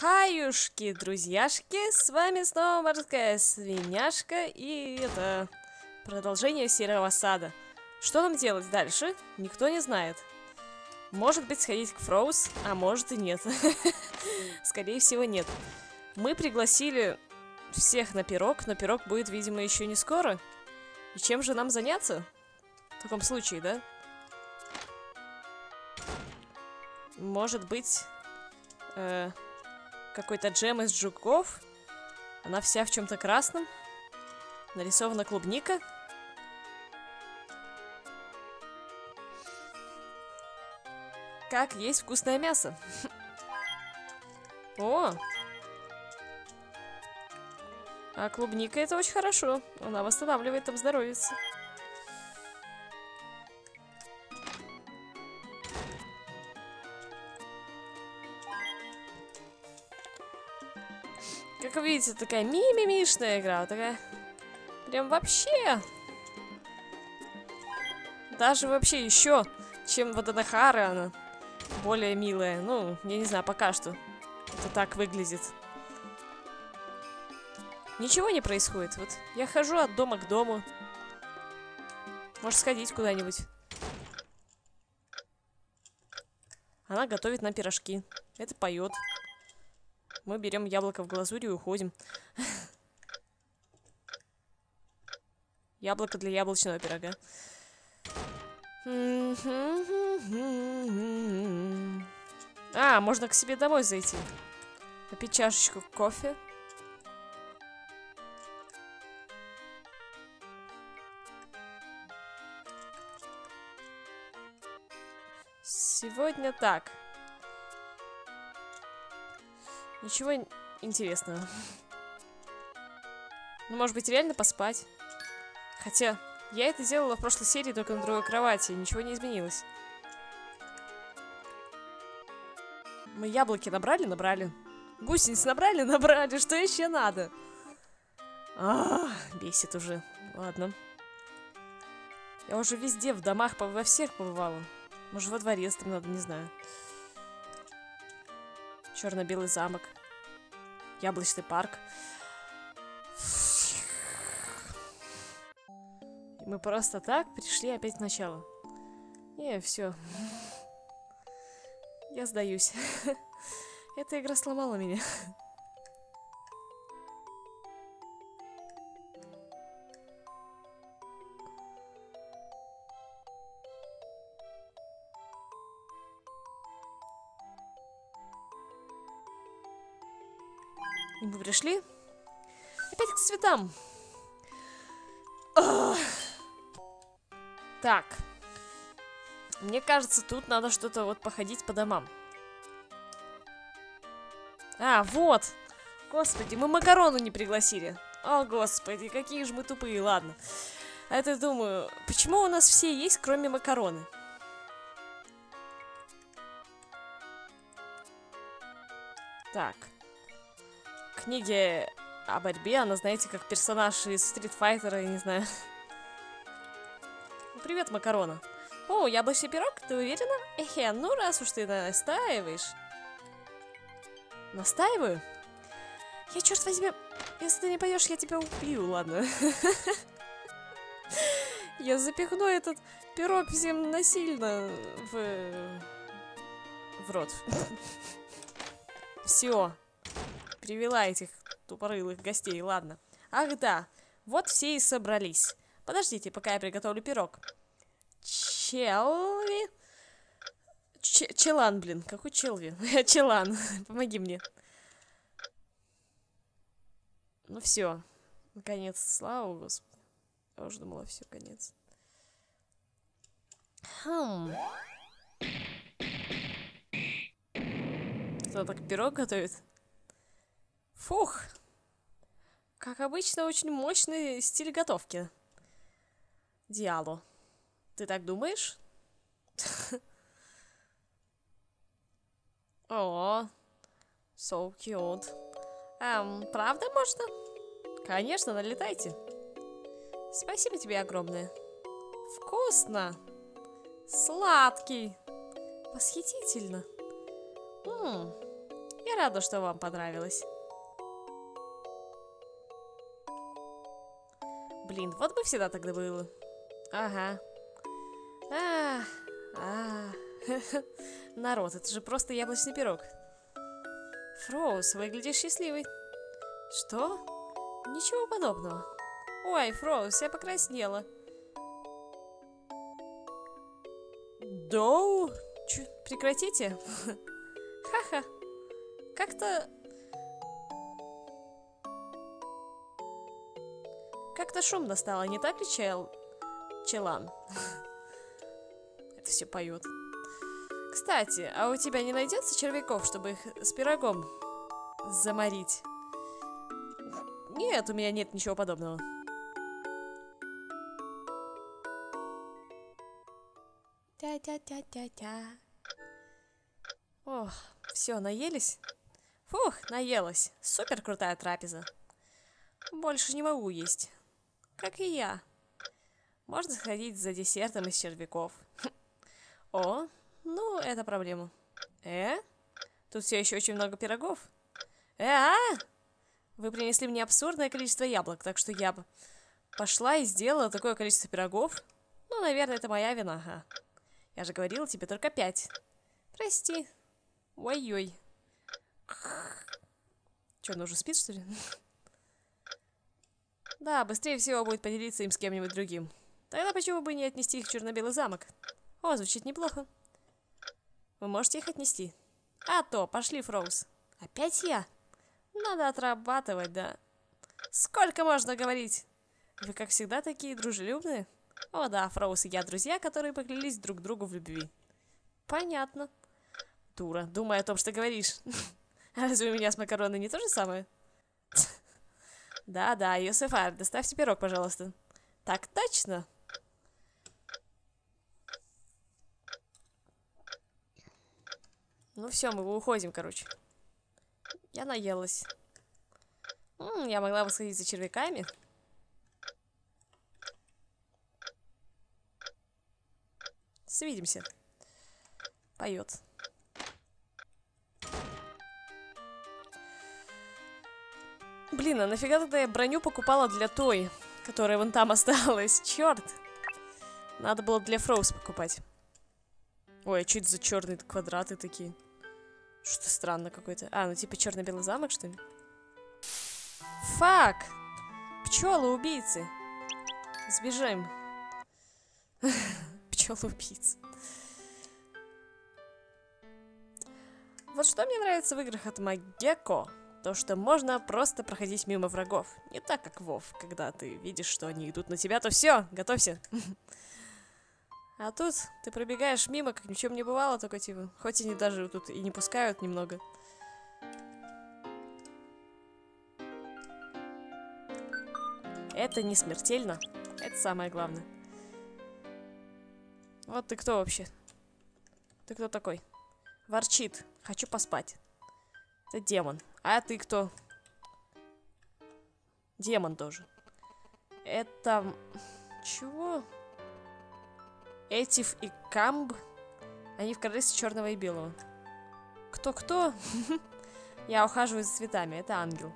Хаюшки, друзьяшки, с вами снова морская свиняшка, и это продолжение серого сада. Что нам делать дальше, никто не знает. Может быть, сходить к Фроуз, а может и нет. Скорее всего, нет. Мы пригласили всех на пирог, но пирог будет, видимо, еще не скоро. И чем же нам заняться? В таком случае, да? Может быть, какой-то джем из жуков. Она вся в чем-то красном. Нарисована клубника. Как есть вкусное мясо. О! А клубника — это очень хорошо. Она восстанавливает там здоровье. Как вы видите, такая мимимишная игра. Такая... Прям вообще... Даже вообще еще, чем Ваданахара, она более милая. Ну, я не знаю, пока что это так выглядит. Ничего не происходит. Вот я хожу от дома к дому. Может, сходить куда-нибудь. Она готовит нам пирожки. Это поет. Мы берем яблоко в глазурь и уходим. Яблоко для яблочного пирога. А, можно к себе домой зайти. Попить чашечку кофе. Сегодня так. Ничего интересного. Ну, может быть, реально поспать. Хотя, я это делала в прошлой серии, только на другой кровати. Ничего не изменилось. Мы яблоки набрали? Набрали. Гусениц набрали? Набрали. Что еще надо? А, бесит уже. Ладно. Я уже везде, в домах, во всех побывала. Может, во дворец там надо, не знаю. Черно-белый замок. Яблочный парк. Мы просто так пришли опять к началу. Не, все. Я сдаюсь. Эта игра сломала меня. И мы пришли опять к цветам. Так. Мне кажется, тут надо что-то вот походить по домам. А, вот. Господи, мы макарону не пригласили. О, господи, какие же мы тупые, ладно. А это, думаю, почему у нас все есть, кроме макароны? Так. Книги о борьбе, она, знаете, как персонаж из Street Fighter, я не знаю. Ну, привет, макарона. О, яблочный пирог, ты уверена? Эхе, ну раз уж ты настаиваешь. Настаиваю? Я, черт возьми, если ты не поешь, я тебя убью, ладно. Я запихну этот пирог всем насильно в рот. Все. Привела этих тупорылых гостей, ладно. Ах да, вот все и собрались. Подождите, пока я приготовлю пирог. Челви... Челан, блин, какой Челви? Челан, помоги мне. Ну все, наконец, слава Господу. Я уже думала, все, конец. Кто так пирог готовит? Фух! Как обычно, очень мощный стиль готовки. Диало. Ты так думаешь? О, so cute. Правда можно? Конечно, налетайте. Спасибо тебе огромное. Вкусно. Сладкий. Восхитительно. Я рада, что вам понравилось. Блин, вот бы всегда так было. Ага. Народ, это же просто яблочный пирог. Фроуз, выглядишь счастливой. Что? Ничего подобного. Ой, Фроуз, я покраснела. Доу? Прекратите. Ха-ха. Как-то шумно стало, не так ли, Челан? Это все поют. Кстати, а у тебя не найдется червяков, чтобы их с пирогом заморить? Нет, у меня нет ничего подобного. Ох, все, наелись? Фух, наелась. Супер крутая трапеза. Больше не могу есть. Как и я. Можно сходить за десертом из червяков. О, ну, это проблема. Тут все еще очень много пирогов. Вы принесли мне абсурдное количество яблок, так что я бы пошла и сделала такое количество пирогов. Ну, наверное, это моя вина, ага. Я же говорила тебе только 5. Прости. Ой-ой. Че, он уже спит, что ли? Да, быстрее всего будет поделиться им с кем-нибудь другим. Тогда почему бы не отнести их в черно-белый замок? О, звучит неплохо. Вы можете их отнести. А то, пошли, Фроуз. Опять я? Надо отрабатывать, да. Сколько можно говорить? Вы, как всегда, такие дружелюбные. О да, Фроуз и я друзья, которые поклялись друг другу в любви. Понятно. Дура, думай о том, что говоришь. Разве у меня с макароной не то же самое? Да-да, Йосефар, доставьте пирог, пожалуйста. Так точно. Ну все, мы уходим, короче. Я наелась. Я могла бы сходить за червяками. Свидимся. Поет. Блин, а нафига тогда я броню покупала для той, которая вон там осталась? Черт. Надо было для Фроуз покупать. Ой, а что это за черные квадраты такие? Что-то странно какое-то. А, ну типа черно-белый замок, что ли? Фак! Пчелы-убийцы. Сбежим. Пчелы-убийцы. Вот что мне нравится в играх от Магеко. То, что можно просто проходить мимо врагов. Не так, как Вов. Когда ты видишь, что они идут на тебя, то все, готовься. А тут ты пробегаешь мимо, как ни в чем не бывало, только типа. Хоть они даже тут и не пускают немного. Это не смертельно. Это самое главное. Вот ты кто вообще? Ты кто такой? Ворчит. Хочу поспать. Это демон. А ты кто? Демон тоже. Это... Чего? Этиф и Камб. Они в королевстве черного и белого. Кто-кто? Я ухаживаю за цветами. Это ангел.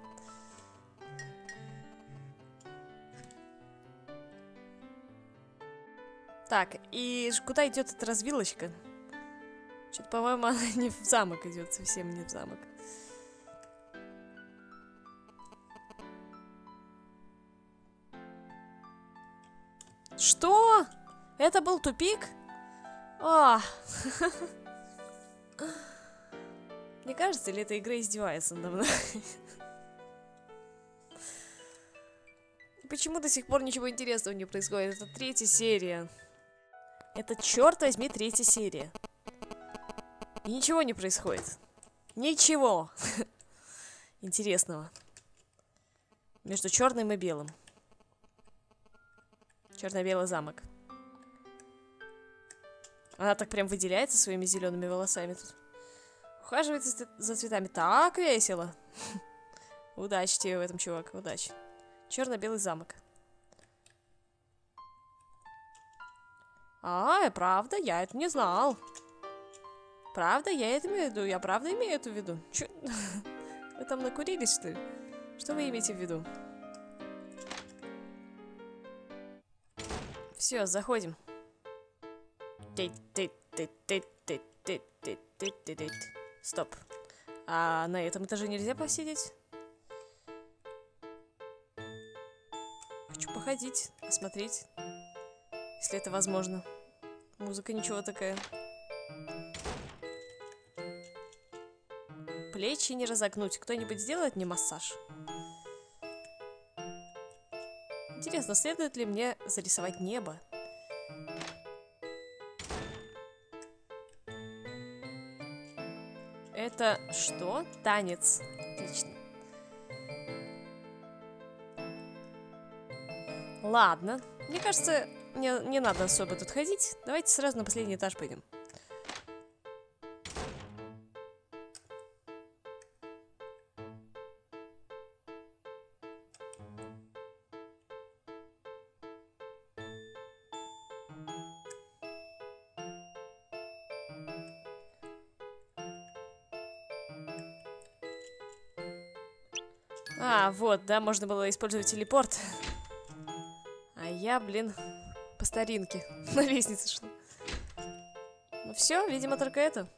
Так, и куда идет эта развилочка? Что-то, по-моему, она не в замок идет. Совсем не в замок. Что? Это был тупик? А! Мне кажется, ли эта игра издевается надо мной? Почему до сих пор ничего интересного не происходит? Это 3-я серия. Это, черт возьми, 3-я серия. И ничего не происходит. Ничего интересного. Между черным и белым. Черно-белый замок. Она так прям выделяется своими зелеными волосами тут. Ухаживает за цветами. Так весело. Удачи тебе в этом, чувак. Удачи. Черно-белый замок. А, правда? Я это не знал. Правда, я это имею в виду. Я правда имею это в виду. Че? Вы там накурились, что ли? Что вы имеете в виду? Все, заходим. Стоп. А на этом этаже нельзя посидеть? Хочу походить, посмотреть, если это возможно. Музыка ничего такая. Плечи не разогнуть. Кто-нибудь сделает мне массаж? Интересно, следует ли мне зарисовать небо? Это что? Танец. Отлично. Ладно. Мне кажется, не надо особо тут ходить. Давайте сразу на последний этаж пойдем. А, вот, да, можно было использовать телепорт. А я, блин, по старинке на лестнице шла. Ну все, видимо, только это.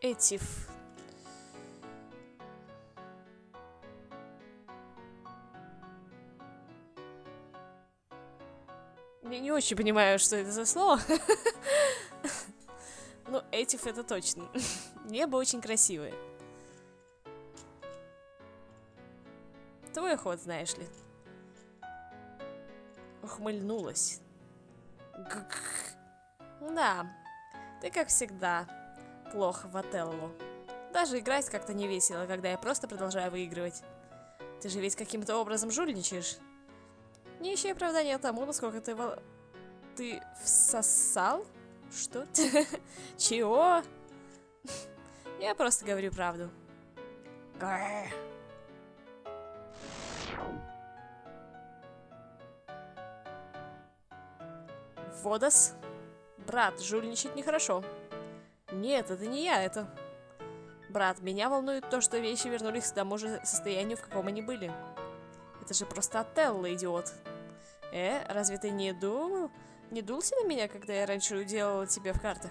Этиф. Не очень понимаю, что это за слово. Ну, этиф это точно. Небо очень красивое. Твой ход, знаешь ли. Ухмыльнулась. Да, ты как всегда плохо в Отелло. Даже играть как-то не весело, когда я просто продолжаю выигрывать. Ты же ведь каким-то образом жульничаешь. Не ищи оправдания тому, насколько ты всосал? Что? Чего? Я просто говорю правду. Водос? Брат, жульничать нехорошо. Нет, это не я, это... Брат, меня волнует то, что вещи вернулись к тому же состоянию, в каком они были. Это же просто Отелло, идиот. Разве ты не дулся на меня, когда я раньше уделала тебя в картах?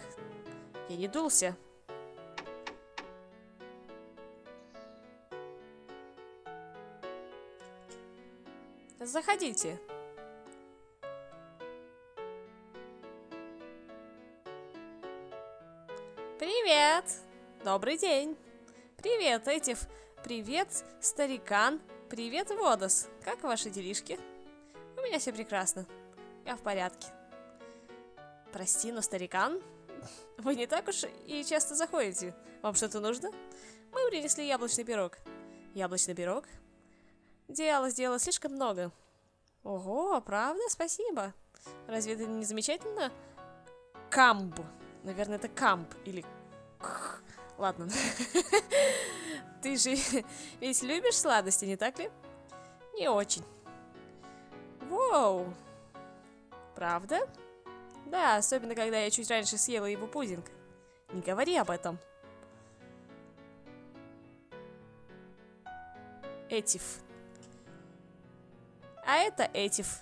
Я не дулся. Заходите. Привет. Добрый день. Привет, Этиф. Привет, старикан. Привет, Водос. Как ваши делишки? У меня все прекрасно. Я в порядке. Прости, но старикан? Вы не так уж и часто заходите. Вам что-то нужно? Мы принесли яблочный пирог. Яблочный пирог? Дело слишком много. Ого, правда? Спасибо. Разве это не замечательно? Камб. Наверное, это камб. Или... Ладно. Ты же ведь любишь сладости, не так ли? Не очень. Воу. Правда? Да, особенно когда я чуть раньше съела его пудинг. Не говори об этом. Этиф. А это Этиф.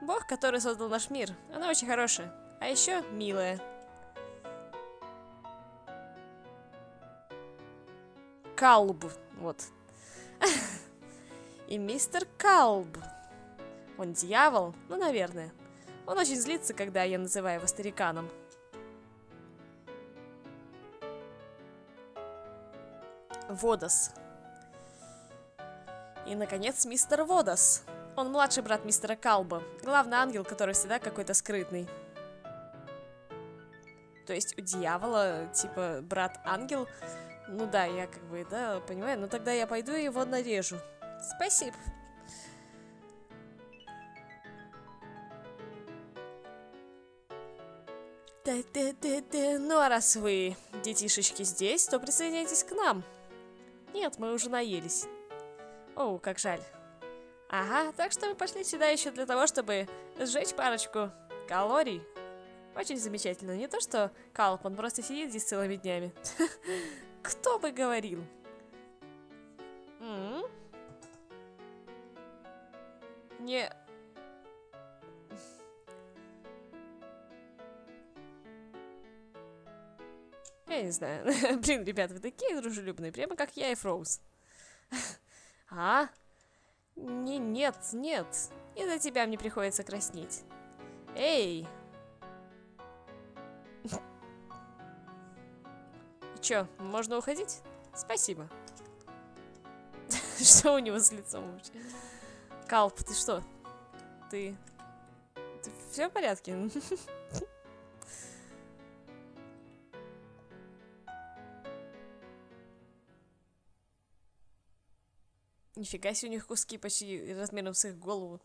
Бог, который создал наш мир. Она очень хорошая. А еще милая. Калб, вот. И мистер Калб. Он дьявол? Ну, наверное. Он очень злится, когда я называю его стариканом. Водос. И, наконец, мистер Водос. Он младший брат мистера Калба. Главный ангел, который всегда какой-то скрытный. То есть у дьявола, типа, брат-ангел... Ну да, я как бы, да, понимаю. Но тогда я пойду и его нарежу. Спасибо. Ну а раз вы, детишечки, здесь, то присоединяйтесь к нам. Нет, мы уже наелись. О, как жаль. Ага, так что мы пошли сюда еще для того, чтобы сжечь парочку калорий. Очень замечательно. Не то, что Калп, он просто сидит здесь целыми днями. Кто бы говорил? Не... Я не знаю. Блин, ребят, вы такие дружелюбные, прямо как я и Фроуз. А? Не, нет, нет. Из-за тебя мне приходится краснеть. Эй! Чё, можно уходить? Спасибо. Что у него с лицом вообще? Калп, ты что? Ты все в порядке? Нифига себе, у них куски почти размером с их голову.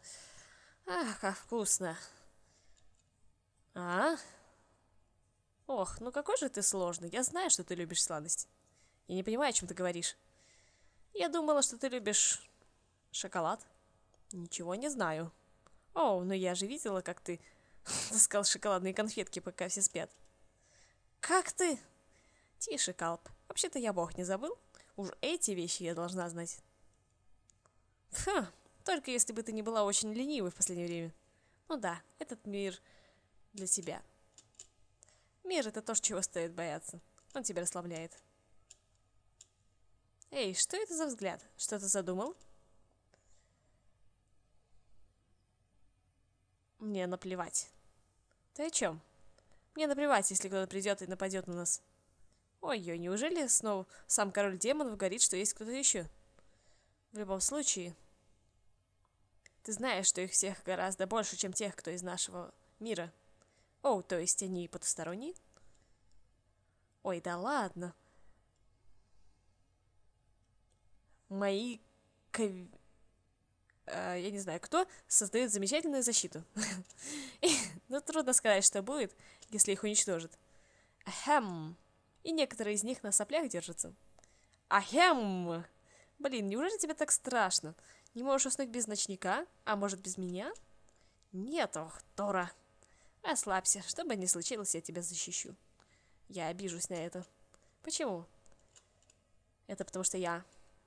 Ах, как вкусно. А? Ох, ну какой же ты сложный. Я знаю, что ты любишь сладости. Я не понимаю, о чем ты говоришь. Я думала, что ты любишь шоколад. Ничего не знаю. О, ну я же видела, как ты таскал шоколадные конфетки, пока все спят. Как ты? Тише, Калп. Вообще-то я бог не забыл. Уж эти вещи я должна знать. Ха, только если бы ты не была очень ленивой в последнее время. Ну да, этот мир для тебя. Мир — это то, чего стоит бояться. Он тебя расслабляет. Эй, что это за взгляд? Что-то задумал? Мне наплевать. Ты о чем? Мне наплевать, если кто-то придет и нападет на нас. Ой-ой, неужели снова сам король демонов говорит, что есть кто-то еще? В любом случае, ты знаешь, что их всех гораздо больше, чем тех, кто из нашего мира. О, то есть они потусторонние? Ой, да ладно. Мои... я не знаю, кто создает замечательную защиту. Но трудно сказать, что будет, если их уничтожат. Ахем. И некоторые из них на соплях держатся. Ахем. Блин, неужели тебе так страшно? Не можешь уснуть без ночника? А может, без меня? Нет, ох, Тора. Расслабься, что бы ни случилось, я тебя защищу. Я обижусь на это. Почему? Это потому что я...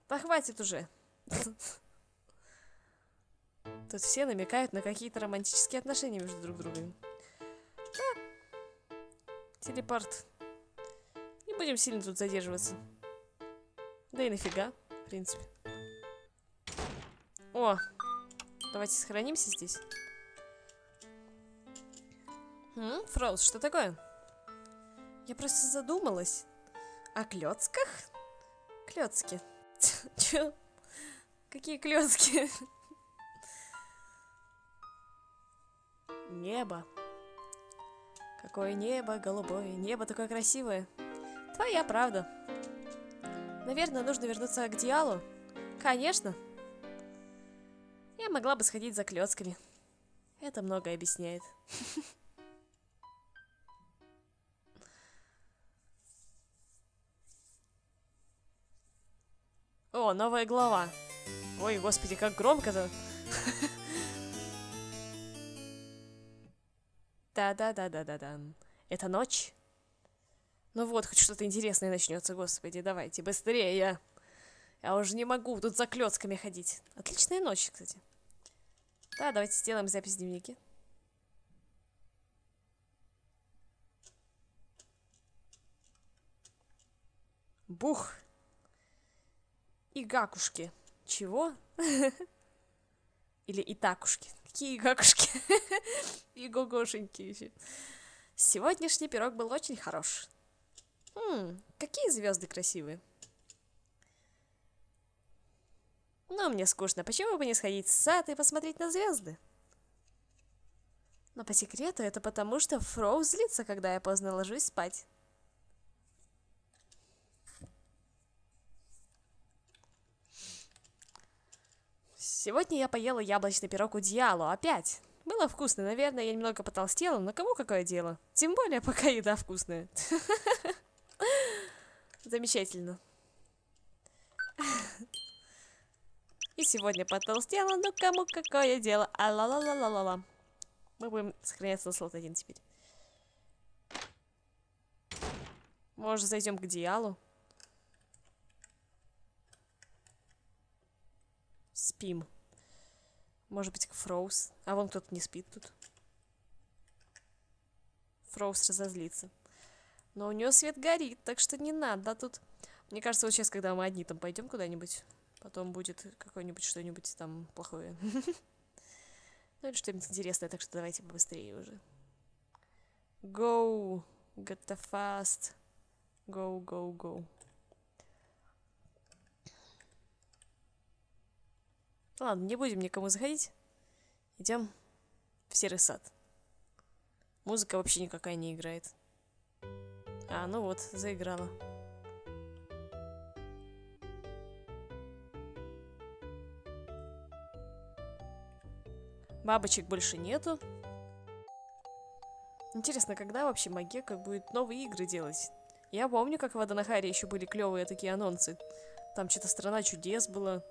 Да хватит уже. Тут все намекают на какие-то романтические отношения между друг другом. Телепорт. Не будем сильно тут задерживаться. Да и нафига. В принципе. О, давайте сохранимся здесь. Фроуз, что такое? Я просто задумалась. О клёцках? Клёцки. Чё? Какие клёцки? Небо. Какое небо голубое. Небо такое красивое. Твоя правда. Наверное, нужно вернуться к Диалу. Конечно. Я могла бы сходить за клёцками. Это многое объясняет. О, новая глава. Ой, господи, как громко-то. Да-да-да-да-да-да. Это ночь? Ну вот, хоть что-то интересное начнется, господи, давайте, быстрее, я уже не могу тут за клёцками ходить. Отличная ночь, кстати. Да, давайте сделаем запись в дневнике. Бух. И гакушки. Чего? Или и такушки. Какие гакушки? И гогошеньки еще. Сегодняшний пирог был очень хорош. Какие звезды красивые. Но мне скучно. Почему бы не сходить в сад и посмотреть на звезды? Но по секрету это потому, что Фроуз злится, когда я поздно ложусь спать. Сегодня я поела яблочный пирог у Диалу. Опять. Было вкусно, наверное, я немного потолстела, но кому какое дело? Тем более, пока еда вкусная. Замечательно. И сегодня потолстела, но кому какое дело? А-ла-ла-ла-ла-ла-ла. Мы будем сохраняться на слот 1 теперь. Может, зайдем к Диалу? Спим. Может быть, к Фроуз. А вон кто-то не спит тут. Фроуз разозлится. Но у нее свет горит, так что не надо тут. Мне кажется, вот сейчас, когда мы одни там пойдем куда-нибудь, потом будет какое-нибудь что-нибудь там плохое. Ну или что-нибудь интересное, так что давайте побыстрее уже. Go, get the fast. Go, go, go. Ладно, не будем никому заходить. Идем в серый сад. Музыка вообще никакая не играет. А, ну вот, заиграла. Бабочек больше нету. Интересно, когда вообще Магека будет новые игры делать? Я помню, как в Ваданахаре еще были клевые такие анонсы. Там что-то «Страна чудес» была.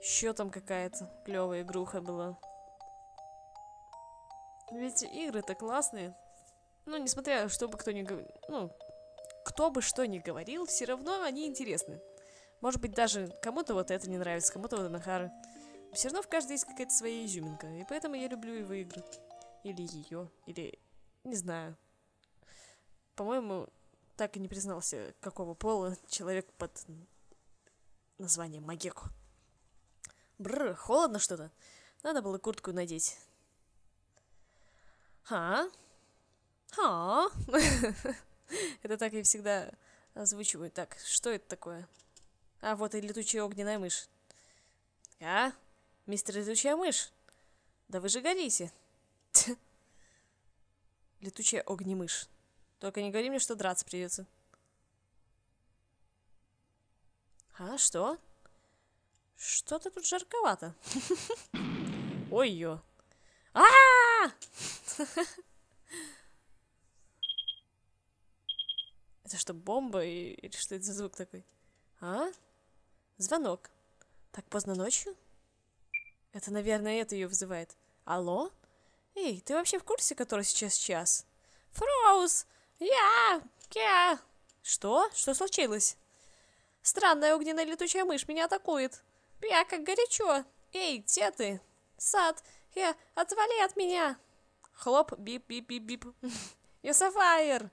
Еще там какая-то клевая игруха была. Ведь игры-то классные. Ну, несмотря, что бы кто ни говорил... Ну, кто бы что ни говорил, все равно они интересны. Может быть, даже кому-то вот это не нравится, кому-то Ваданахара. Все равно в каждой есть какая-то своя изюминка. И поэтому я люблю его игры. Или ее, или... Не знаю. По-моему, так и не признался, какого пола человек под названием Магеку. Бррр, холодно что-то. Надо было куртку надеть. Ха? Ха? Это так я всегда озвучиваю. Так, что это такое? А, вот и летучая огненная мышь. А? Мистер летучая мышь? Да вы же горите. Летучая огнемышь. Только не говори мне, что драться придется. А, что? Что-то тут жарковато. Ой, ё. А-а-а! Это что, бомба? Или что это за звук такой? А? Звонок. Так поздно ночью? Это, наверное, это ее вызывает. Алло? Эй, ты вообще в курсе, который сейчас час? Фроуз! Я! Что? Что случилось? Странная огненная летучая мышь меня атакует. Я как горячо. Эй, где ты? Сад, я, отвали от меня. Хлоп, бип-бип-бип-бип. Юсафайр.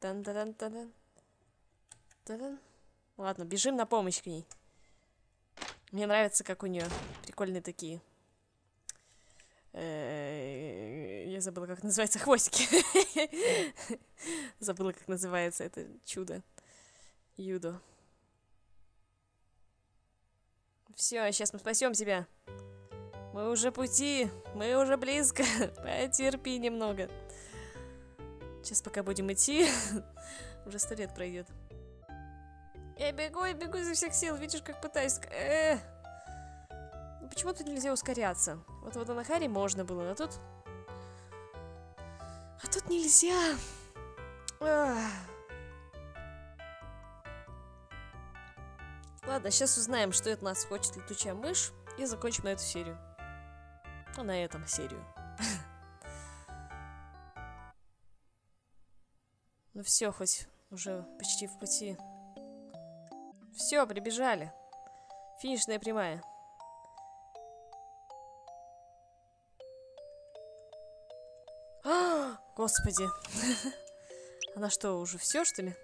Тан-тан-тан-тан. Тан-тан. Ладно, бежим на помощь к ней. Мне нравится, как у нее прикольные такие. Я забыла, как называется, хвостики. Забыла, как называется это чудо. Юдо. Все, сейчас мы спасем тебя. Мы уже пути, мы уже близко. Потерпи немного. Сейчас пока будем идти. Уже 100 лет пройдет. Я бегу изо всех сил, видишь, как пытаюсь. Почему тут нельзя ускоряться? Вот в Ваданахаре можно было, но тут... А тут нельзя. Ладно, сейчас узнаем, что от нас хочет летучая мышь. И закончим на эту серию. Ну, на этом серию. Ну все, хоть уже почти в пути. Все, прибежали. Финишная прямая. Господи. Она что, уже все, что ли?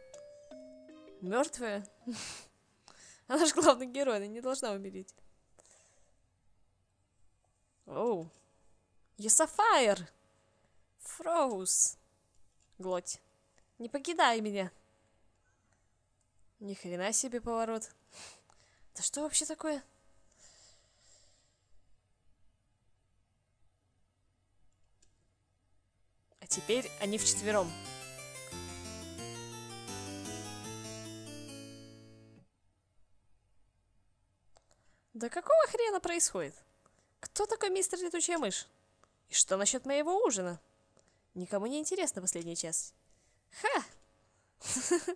Мертвая? Она же главный герой, она не должна умереть. Оу. Юсафайр! Фроуз! Глоть. Не покидай меня. Ни хрена себе поворот. Да что вообще такое? А теперь они вчетвером. Да какого хрена происходит? Кто такой мистер Летучая мышь? И что насчет моего ужина? Никому не интересно последний час. Ха!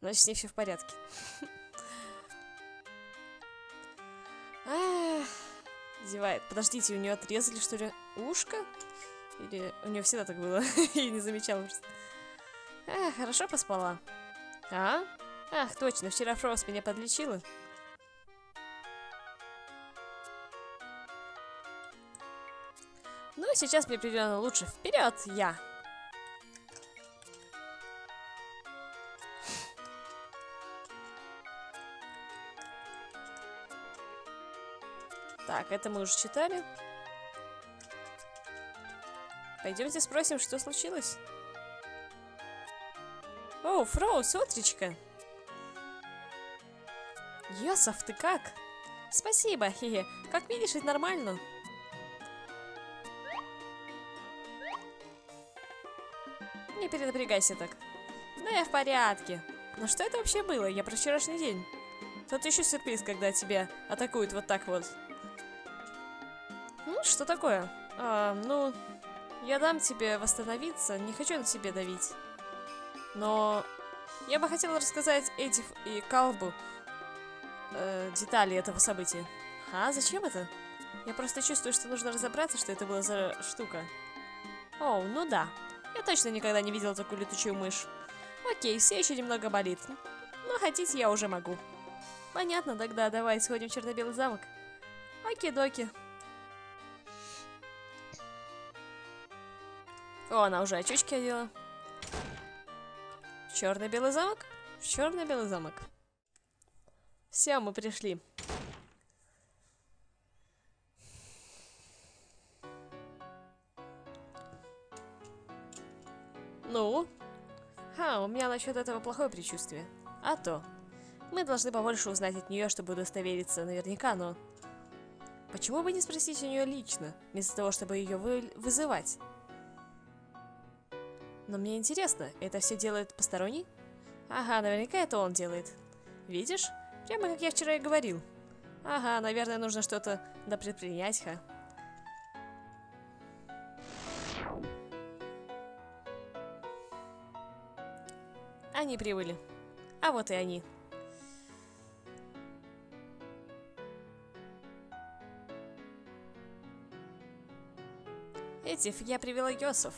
Значит, с ней все в порядке. Зевает. Подождите, у нее отрезали, что ли, ушко? Или у нее всегда так было? Я не замечала просто. Хорошо поспала. А? Ах, точно, вчера Фрост меня подлечила. Ну, сейчас мне определенно лучше. Вперед, я! Так, это мы уже читали. Пойдемте спросим, что случилось. О, Фроуз, утречка. Йосаф, ты как? Спасибо, хе-хе. Как видишь, это нормально. Не перенапрягайся так. Да я в порядке. Но что это вообще было? Я про вчерашний день. Тот еще сюрприз, когда тебя атакуют вот так вот. Ну, что такое? Ну, я дам тебе восстановиться. Не хочу на тебе давить. Но я бы хотела рассказать Эдиф и Калбу детали этого события. А зачем это? Я просто чувствую, что нужно разобраться, что это была за штука. О, ну да. Я точно никогда не видела такую летучую мышь. Окей, все еще немного болит. Но ходить я уже могу. Понятно, тогда давай сходим в черно-белый замок. Оки-доки. О, она уже очечки одела. Черно-белый замок? В черно-белый замок. Все, мы пришли. Ну? Ха, у меня насчет этого плохое предчувствие. А то. Мы должны побольше узнать от нее, чтобы удостовериться наверняка, но... Почему бы не спросить у нее лично, вместо того, чтобы ее вызывать? Но мне интересно, это все делает посторонний? Ага, наверняка это он делает. Видишь? Прямо как я вчера и говорил. Ага, наверное, нужно что-то допредпринять, ха. Они прибыли. А вот и они. Эдиф, я привела Йосаф.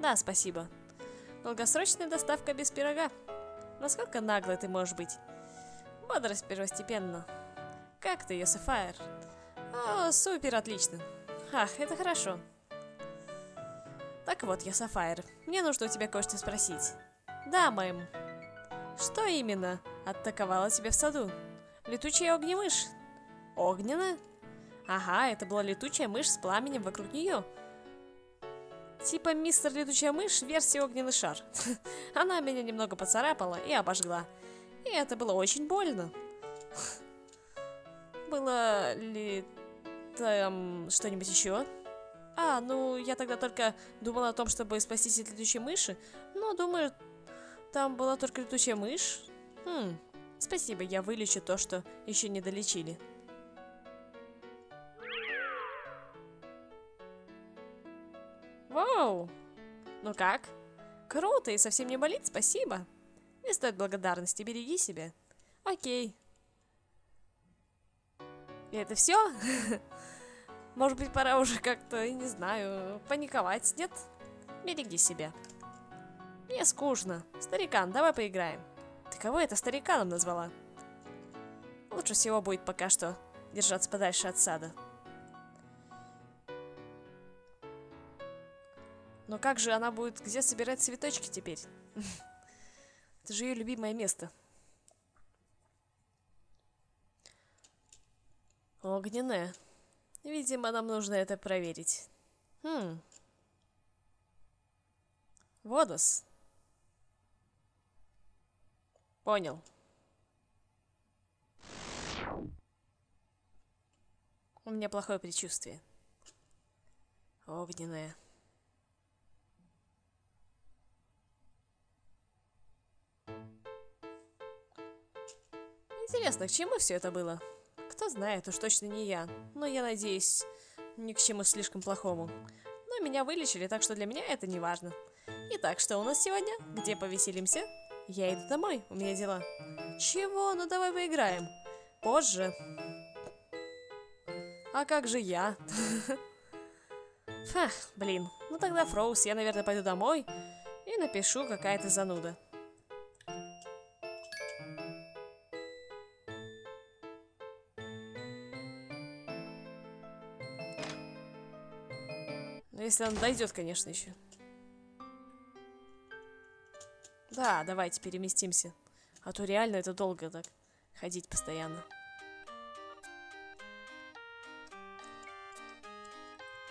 Да, спасибо. Долгосрочная доставка без пирога. Насколько нагло ты можешь быть? Бодрость первостепенно. Как ты, Йосафайр? О, супер, отлично. Ах, это хорошо. Так вот, Йосафайр, мне нужно у тебя кое-что спросить. Да, мэм. Что именно атаковало тебя в саду? Летучая огнемышь. Огненная? Ага, это была летучая мышь с пламенем вокруг нее. Типа мистер Летучая мышь, версия огненный шар. Она меня немного поцарапала и обожгла. И это было очень больно. Было ли там что-нибудь еще? А, ну я тогда только думала о том, чтобы спастись от летучей мыши. Но думаю, там была только летучая мышь. Спасибо, я вылечу то, что еще не долечили. Вау! Ну как? Круто и совсем не болит, спасибо. Не стоит благодарности, береги себя. Окей. И это все? Может быть, пора уже как-то, не знаю, паниковать, нет? Береги себя. Мне скучно. Старикан, давай поиграем. Ты кого это стариканом назвала? Лучше всего будет пока что держаться подальше от сада. Но как же она будет где собирать цветочки теперь? Это же ее любимое место. Огненная. Видимо, нам нужно это проверить. Водос. Понял. У меня плохое предчувствие. Огненная. Интересно, к чему все это было? Кто знает, уж точно не я. Но я надеюсь, ни к чему слишком плохому. Но меня вылечили, так что для меня это не важно. Итак, что у нас сегодня? Где повеселимся? Я иду домой, у меня дела. Чего? Ну давай поиграем. Позже. А как же я? Фах, блин. Ну тогда, Фроуз, я, наверное, пойду домой и напишу, какая ты зануда. Если он дойдет, конечно, еще. Да, давайте переместимся. А то реально это долго так ходить постоянно.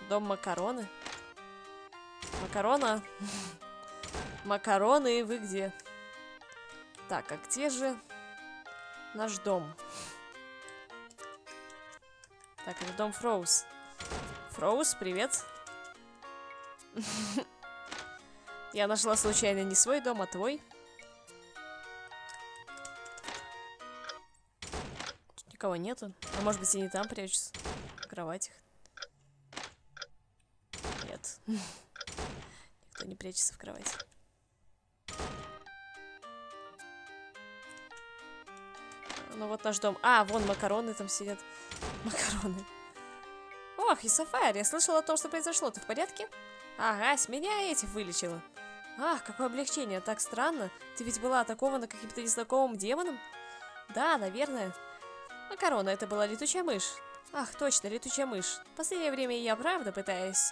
Дом макароны. Макарона. Макароны, вы где? Так, а где же наш дом? Так, это дом Фроуз. Фроуз, привет. Я нашла случайно не свой дом, а твой. Тут никого нету. А может быть, они там прячутся. В кроватях. Нет. Никто не прячется в кровати. Ну вот наш дом. А, вон макароны там сидят. Макароны. Ох, Исафар, я слышала о том, что произошло. Ты в порядке? Ага, с меня этих вылечила. Ах, какое облегчение, так странно. Ты ведь была атакована каким-то незнакомым демоном? Да, наверное. Макарона, это была летучая мышь. Ах, точно, летучая мышь. В последнее время я правда питаюсь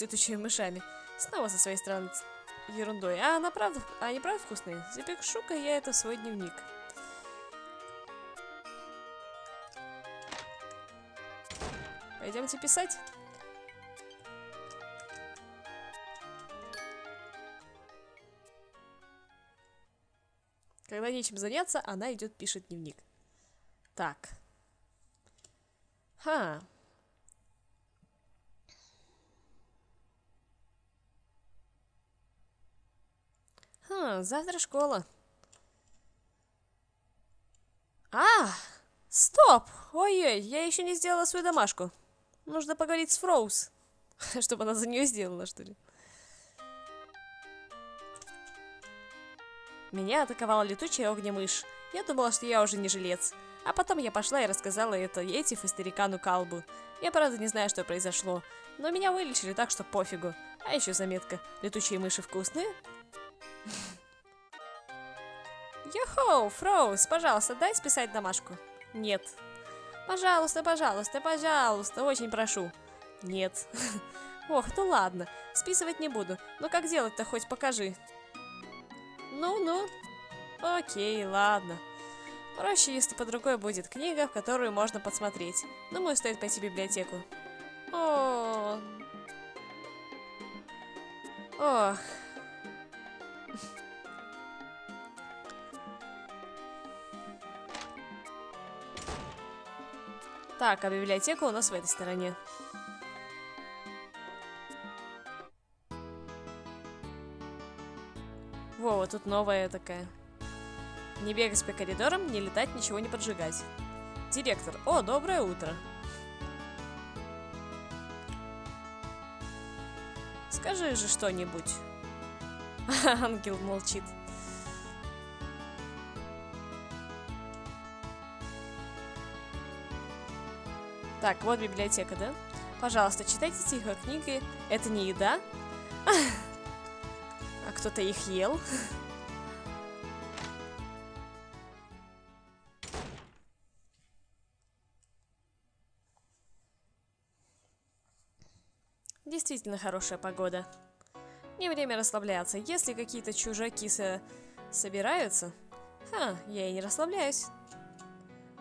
летучими мышами. Снова со своей стороны ерундой. А она правда, они правда вкусные? Запишу-ка я это в свой дневник. Пойдемте писать. Когда нечем заняться, она идет, пишет дневник. Так. Ха. Ха, завтра школа. А! Стоп! Ой-ой, я еще не сделала свою домашку. Нужно поговорить с Фроуз. Чтобы она за нее сделала, что ли. Меня атаковала летучая огнемышь. Я думала, что я уже не жилец. А потом я пошла и рассказала это Етиф и старикану Калбу. Я правда не знаю, что произошло. Но меня вылечили, так что пофигу. А еще заметка. Летучие мыши вкусные? Йо-хоу, Фроуз, пожалуйста, дай списать домашку. Нет. Пожалуйста, пожалуйста, пожалуйста, очень прошу. Нет. Ох, ну ладно. Списывать не буду. Но как делать-то хоть покажи. Ну-ну. Окей, ладно. Проще, если под рукой будет книга, в которую можно подсмотреть. Думаю, стоит пойти в библиотеку. О-о-о. Ох. Так, а библиотека у нас в этой стороне. Во, вот тут новая такая. Не бегать по коридорам, не летать, ничего не поджигать. Директор. О, доброе утро. Скажи же что-нибудь. Ангел молчит. Так, вот библиотека, да? Пожалуйста, читайте тихо книги. Это не еда. А кто-то их ел. Действительно хорошая погода. Не время расслабляться. Если какие-то чужаки собираются... Ха, я и не расслабляюсь.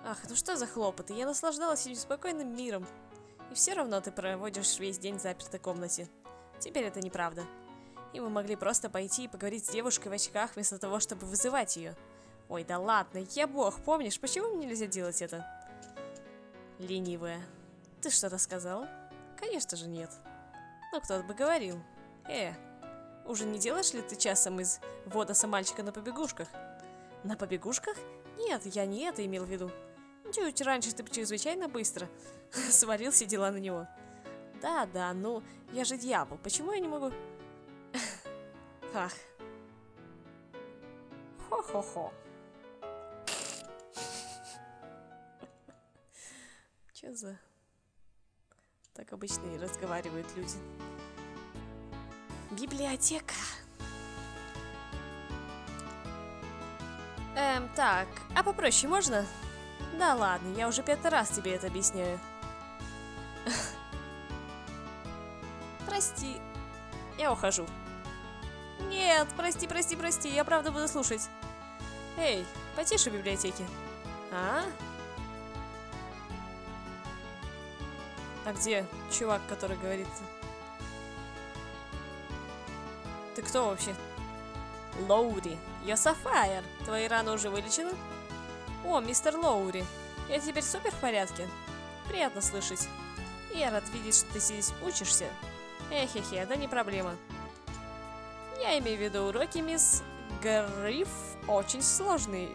Ах, ну что за хлопоты? Я наслаждалась этим спокойным миром. И все равно ты проводишь весь день в запертой комнате. Теперь это неправда. И мы могли просто пойти и поговорить с девушкой в очках, вместо того, чтобы вызывать ее. Ой, да ладно, я бог, помнишь, почему мне нельзя делать это? Ленивая. Ты что-то сказал? Конечно же нет. Ну, кто-то бы говорил. Уже не делаешь ли ты часом из водоса мальчика на побегушках? На побегушках? Нет, я не это имел в виду. Чуть раньше ты чрезвычайно быстро свалил все дела на него. Да, ну, я же дьявол. Почему я не могу... Ах. Хо-хо-хо. Че за... Так обычно и разговаривают люди. Библиотека. Так, а попроще можно? Да ладно, я уже 5-й раз тебе это объясняю. Прости, я ухожу. Нет, прости, я правда буду слушать. Эй, потише в библиотеке. А? А где чувак, который говорит? Ты кто вообще? Лоури, я Сафайр. Твои раны уже вылечены? О, мистер Лоури, я теперь супер в порядке. Приятно слышать. Я рад видеть, что ты здесь учишься. Эхе-хе, да не проблема. Я имею в виду уроки, мисс Гриф, очень сложные.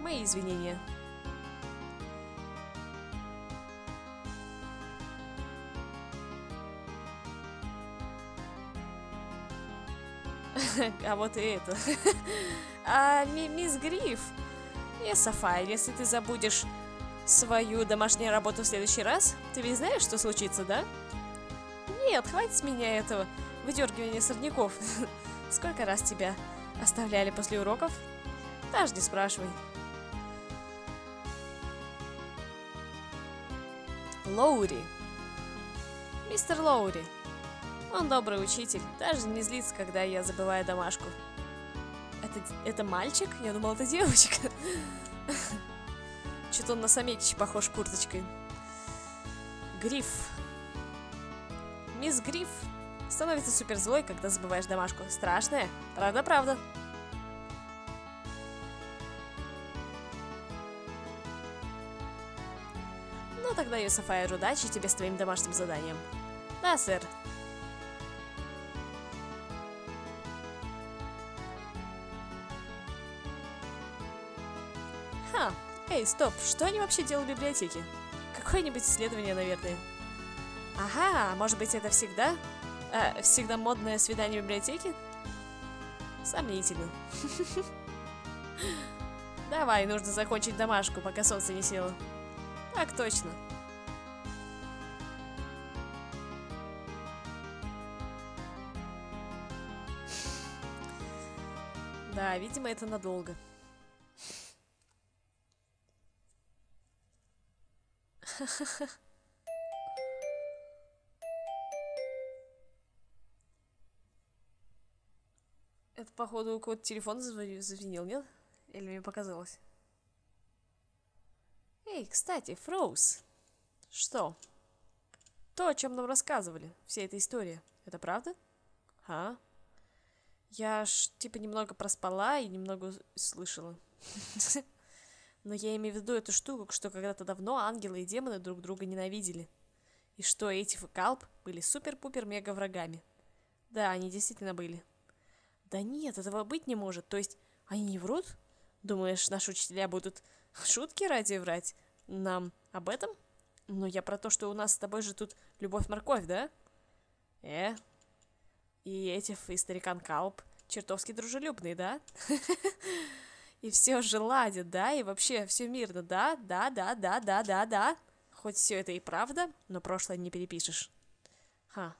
Мои извинения. А вот и это. А мисс Гриф, и Сафайр, если ты забудешь свою домашнюю работу в следующий раз, ты ведь знаешь, что случится, да? Нет, хватит с меня этого выдергивания сорняков. Сколько раз тебя оставляли после уроков? Даже не спрашивай. Лоури. Мистер Лоури. Он добрый учитель, даже не злится, когда я забываю домашку. Это мальчик? Я думала, это девочка. Что-то он на Самекича похож курточкой. Гриф. Мисс Гриф становится суперзлой, когда забываешь домашку. Страшная? Правда. Ну тогда, Юсафайр, удачи тебе с твоим домашним заданием. Да, сэр. Эй, стоп, что они вообще делают в библиотеке? Какое-нибудь исследование, наверное. Ага, может быть, это всегда? Всегда модное свидание в библиотеке? Сомнительно. Давай, нужно закончить домашку, пока солнце не село. Так точно. Да, видимо, это надолго. Это, походу, у кого-то телефон зазвенел, нет? Или мне показалось? Эй, кстати, Фроуз. Что? То, о чем нам рассказывали, вся эта история. Это правда? А? Я ж, типа, немного проспала и немного слышала. Но я имею в виду эту штуку, что когда-то давно ангелы и демоны друг друга ненавидели. И что Эйтиф и Калп были супер-пупер-мега врагами. Да, они действительно были. Да нет, этого быть не может. То есть, они не врут? Думаешь, наши учителя будут шутки ради врать нам об этом? Но я про то, что у нас с тобой же тут любовь-морковь, да? И Эйтиф, и старикан Калп чертовски дружелюбные, да? И все же ладят, да? И вообще все мирно, да? Хоть все это и правда, но прошлое не перепишешь. Ха.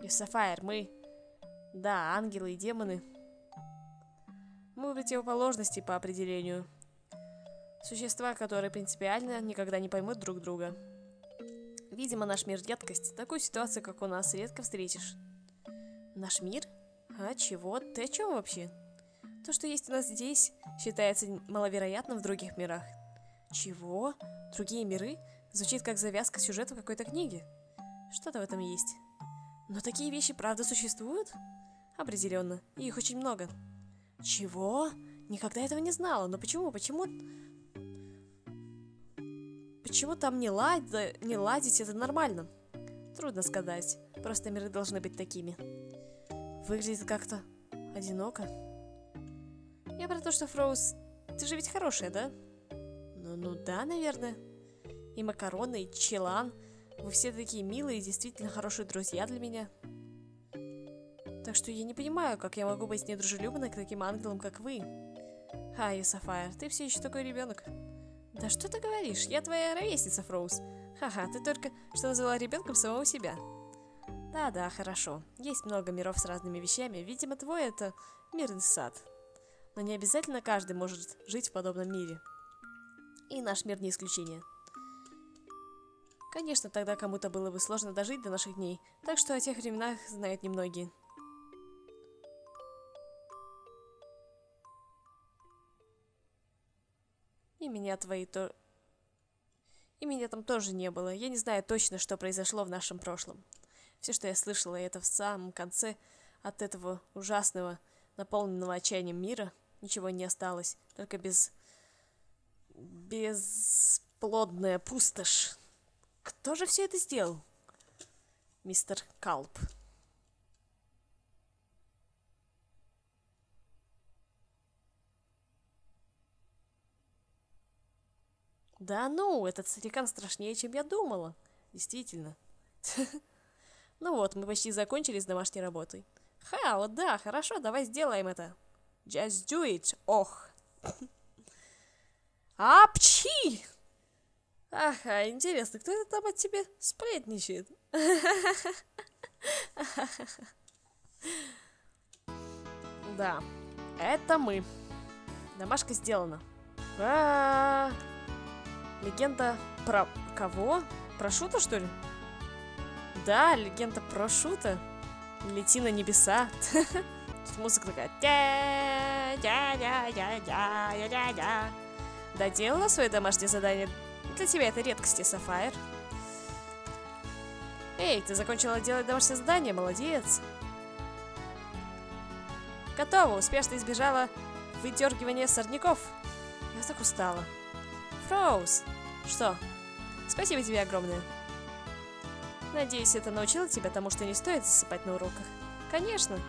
Юсафайр, мы... Да, ангелы и демоны. Мы противоположности по определению. Существа, которые принципиально никогда не поймут друг друга. Видимо, наш мир редкость. Такую ситуацию, как у нас, редко встретишь. Наш мир? А чего? Ты о чем вообще? То, что есть у нас здесь, считается маловероятным в других мирах. Чего? Другие миры? Звучит как завязка сюжета какой-то книги. Что-то в этом есть. Но такие вещи правда существуют? Определенно. И их очень много. Чего? Никогда этого не знала. Но почему? Почему там не ладить? Это нормально. Трудно сказать. Просто миры должны быть такими. Выглядит как-то одиноко. Я про то, что Фроуз... Ты же ведь хорошая, да? Ну да, наверное. И Макароны, и Челан. Вы все такие милые и действительно хорошие друзья для меня. Так что я не понимаю, как я могу быть недружелюбной к таким ангелам, как вы. Ай, Сафайр, ты все еще такой ребенок. Да что ты говоришь? Я твоя ровесница, Фроуз. Ха-ха, ты только что назвала ребенком самого себя. Да-да, хорошо. Есть много миров с разными вещами. Видимо, твой это мирный сад. Но не обязательно каждый может жить в подобном мире. И наш мир не исключение. Конечно, тогда кому-то было бы сложно дожить до наших дней. Так что о тех временах знают немногие. И меня там тоже не было. Я не знаю точно, что произошло в нашем прошлом. Все, что я слышала, это в самом конце от этого ужасного, наполненного отчаянием мира. Ничего не осталось. Только бесплодная пустошь. Кто же все это сделал? Мистер Калп. Да ну, этот старикан страшнее, чем я думала. Действительно. Ну вот, мы почти закончили с домашней работой. Ха, вот да, хорошо, давай сделаем это. Just do it, ох. Апчи! Ага, интересно, кто это там от тебя сплетничает? Да, это мы. Домашка сделана. Легенда про... Кого? Про Шута, что ли? Да, легенда про Шута. Лети на небеса. Тут музыка такая. Доделала свое домашнее задание? Для тебя это редкость, Сафайр. Эй, ты закончила делать домашнее задание? Молодец. Готово. Успешно избежала выдергивания сорняков. Я так устала. Фроуз! Что? Спасибо тебе огромное. Надеюсь, это научило тебя тому, что не стоит засыпать на уроках. Конечно.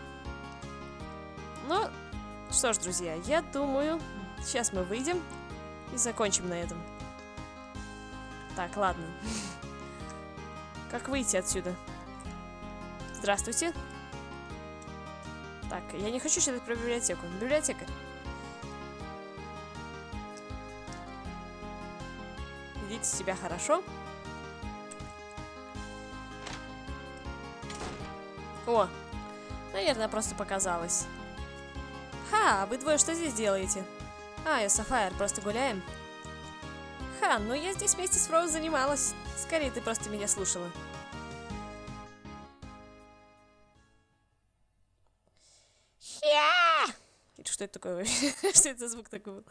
Ну, что ж, друзья, я думаю, сейчас мы выйдем и закончим на этом. Так, ладно. Как выйти отсюда? Здравствуйте. Так, я не хочу читать про библиотеку. Библиотекарь. Ведите себя хорошо. О, наверное, просто показалось. Ха, вы двое что здесь делаете? А, я Сафайр, просто гуляем. Ха, ну я здесь вместе с Фроуз занималась. Скорее, ты просто меня слушала. Хе! Что это такое вообще? Что это за звук такой был?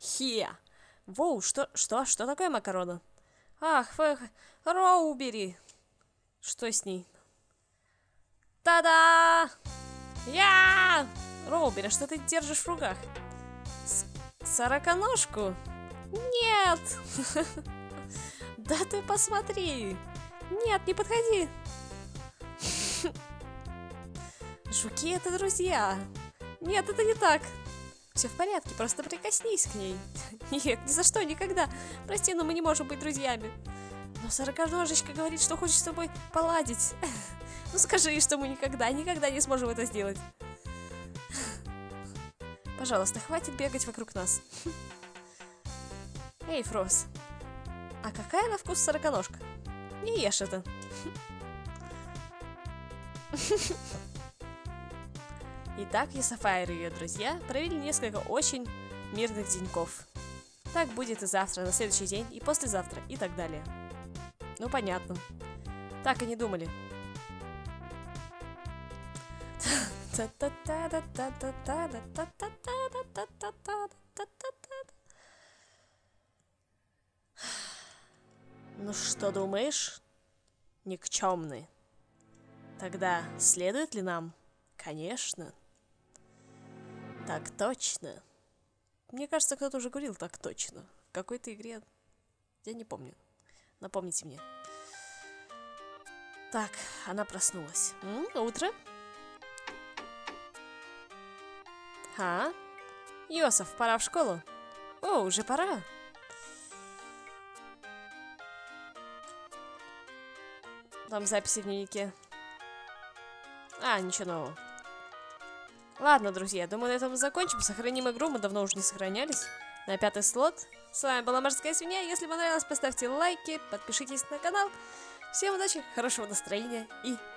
Хе! Воу, что такое Макарона? Ах, Роубери! Что с ней? Та-да! Я! Роубери, что ты держишь в руках? Сороконожку? Нет! Да ты посмотри! Нет, не подходи! Жуки — это друзья! Нет, это не так! Все в порядке, просто прикоснись к ней. Нет, ни за что, никогда. Прости, но мы не можем быть друзьями. Но сороконожечка говорит, что хочет с тобой поладить. Ну скажи ей, что мы никогда не сможем это сделать. Пожалуйста, хватит бегать вокруг нас. Эй, Фроуз, а какая на вкус сороконожка? Не ешь это. Итак, я Сафайр и ее друзья провели несколько очень мирных деньков. Так будет и завтра, на следующий день, и послезавтра, и так далее. Ну, понятно. Так и не думали. Ну, что думаешь? Никчемный. Тогда следует ли нам? Конечно. Так точно. Мне кажется, кто-то уже говорил так точно. В какой-то игре... Я не помню. Напомните мне. Так, она проснулась. Утро. Ха. Йосеф, пора в школу. О, уже пора. Там записи в дневнике. А, ничего нового. Ладно, друзья, думаю, на этом мы закончим. Сохраним игру, мы давно уже не сохранялись. На 5-й слот. С вами была Морская Свинья. Если понравилось, поставьте лайки, подпишитесь на канал. Всем удачи, хорошего настроения и